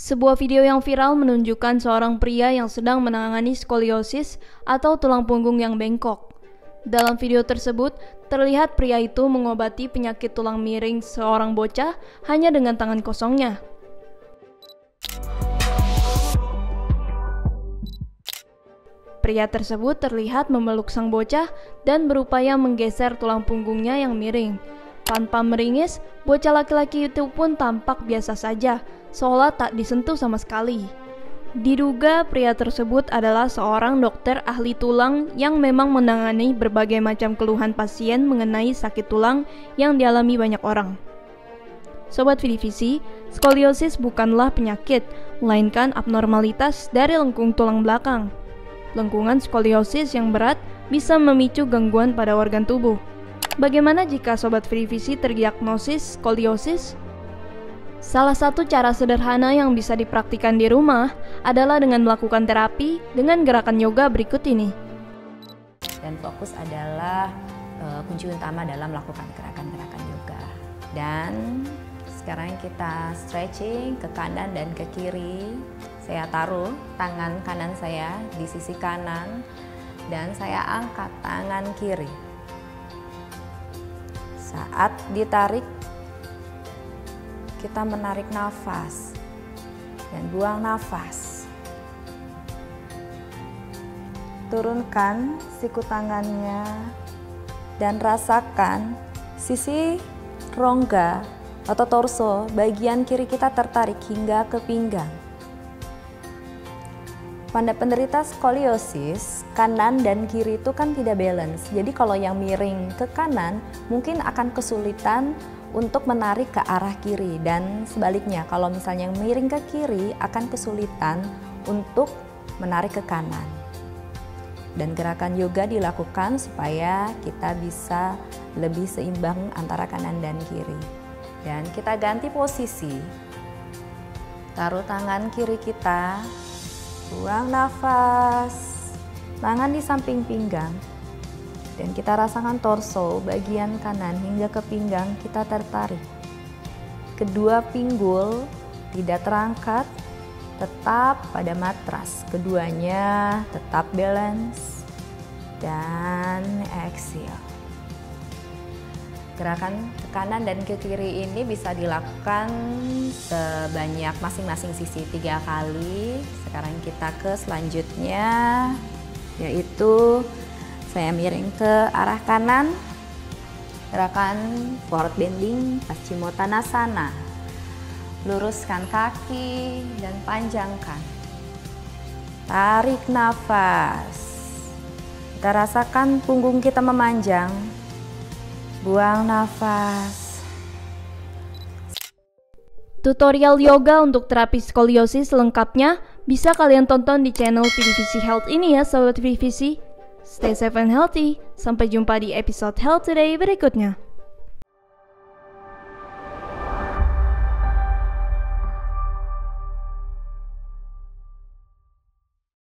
Sebuah video yang viral menunjukkan seorang pria yang sedang menangani skoliosis atau tulang punggung yang bengkok. Dalam video tersebut, terlihat pria itu mengobati penyakit tulang miring seorang bocah hanya dengan tangan kosongnya. Pria tersebut terlihat memeluk sang bocah dan berupaya menggeser tulang punggungnya yang miring. Tanpa meringis, bocah laki-laki itu pun tampak biasa saja, seolah tak disentuh sama sekali. Diduga pria tersebut adalah seorang dokter ahli tulang yang memang menangani berbagai macam keluhan pasien mengenai sakit tulang yang dialami banyak orang. Sobat VDVC, skoliosis bukanlah penyakit, melainkan abnormalitas dari lengkung tulang belakang. Lengkungan skoliosis yang berat bisa memicu gangguan pada organ tubuh. Bagaimana jika Sobat VDVC terdiagnosis skoliosis? Salah satu cara sederhana yang bisa dipraktikkan di rumah adalah dengan melakukan terapi dengan gerakan yoga berikut ini. Dan fokus adalah kunci utama dalam melakukan gerakan-gerakan yoga. Dan sekarang kita stretching ke kanan dan ke kiri. Saya taruh tangan kanan saya di sisi kanan dan saya angkat tangan kiri. Saat ditarik, kita menarik nafas dan buang nafas. Turunkan siku tangannya dan rasakan sisi rongga atau torso bagian kiri kita tertarik hingga ke pinggang. Pada penderita skoliosis, kanan dan kiri itu kan tidak balance. Jadi kalau yang miring ke kanan mungkin akan kesulitan untuk menarik ke arah kiri, dan sebaliknya kalau misalnya yang miring ke kiri akan kesulitan untuk menarik ke kanan. Dan gerakan yoga dilakukan supaya kita bisa lebih seimbang antara kanan dan kiri. Dan kita ganti posisi. Taruh tangan kiri kita. Buang nafas, tangan di samping pinggang, dan kita rasakan torso bagian kanan hingga ke pinggang kita tertarik. Kedua pinggul tidak terangkat, tetap pada matras, keduanya tetap balance, dan exhale. Gerakan ke kanan dan ke kiri ini bisa dilakukan sebanyak masing-masing sisi 3 kali. Sekarang kita ke selanjutnya, yaitu saya miring ke arah kanan. Gerakan forward bending paschimottanasana. Luruskan kaki dan panjangkan. Tarik nafas. Kita rasakan punggung kita memanjang. Buang nafas. Tutorial yoga untuk terapi skoliosis lengkapnya bisa kalian tonton di channel VDVC Health ini ya Sobat VDVC. Stay safe and healthy. Sampai jumpa di episode Health Today berikutnya.